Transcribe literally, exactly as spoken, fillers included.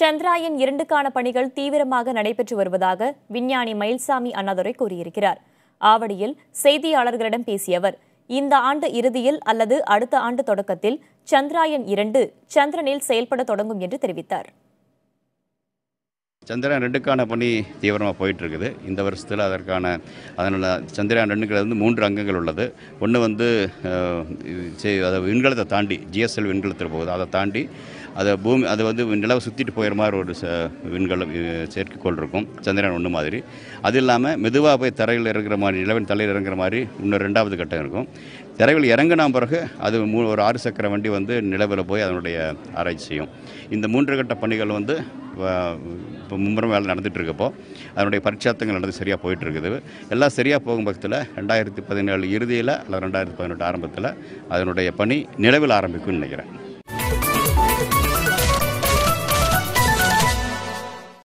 சந்திராயன் இரண்டுக்கான பணிகள் தீவிரமாக நடைபெற்று வருவதாக விஞ்ஞானி மயில்சாமி அண்ணாதுரை கூறியிருக்கிறார். ஆவடியில் செய்தியாளர்களிடம் பேசிய அவர், இந்த ஆண்டு இறுதியில் அல்லது அடுத்த ஆண்டு தொடக்கத்தில் சந்திராயன் இரண்டு சந்திரனில் செயல்பட தொடங்கும் என்று தெரிவித்தார். சந்திராயன் ரெண்டுக்கான பணி தீவிரமாக போயிட்டுருக்குது. இந்த வருஷத்தில் அதற்கான அதனால் சந்திராயன் ரெண்டுங்கிறது வந்து மூன்று அங்கங்கள் உள்ளது. ஒன்று வந்து அதை விண்கலத்தை தாண்டி ஜிஎஸ்எல் விண்கலத்தில் போகுது. அதை தாண்டி அதை பூமி அதை வந்து நிலவை சுற்றிட்டு போயிடுற மாதிரி ஒரு ச விண்கலம் செயற்கைக்கோள் இருக்கும், சந்திராயன் ஒன்று மாதிரி. அது இல்லாமல் மெதுவாக போய் தரையில் இருக்கிற மாதிரி, நிலவின் தலையில் இறங்குற மாதிரி இன்னும் ரெண்டாவது கட்டம் இருக்கும். தரையில் இறங்கின பிறகு அது மூ ஒரு ஆறு சக்கர வண்டி வந்து நிலவில் போய் அதனுடைய ஆராய்ச்சி செய்யும். இந்த மூன்று கட்ட பணிகள் வந்து இப்போ மும்முரம் வேலை நடந்துகிட்ருக்கப்போ அதனுடைய பரீட்சார்த்தங்கள் நடந்து சரியாக போயிட்டுருக்குது. எல்லாம் சரியாக போகும் பக்கத்தில் ரெண்டாயிரத்தி பதினேழு இறுதியில் அல்லது ரெண்டாயிரத்தி பதினெட்டு ஆரம்பத்தில் அதனுடைய பணி நிலவில் ஆரம்பிக்கும்னு நினைக்கிறேன்.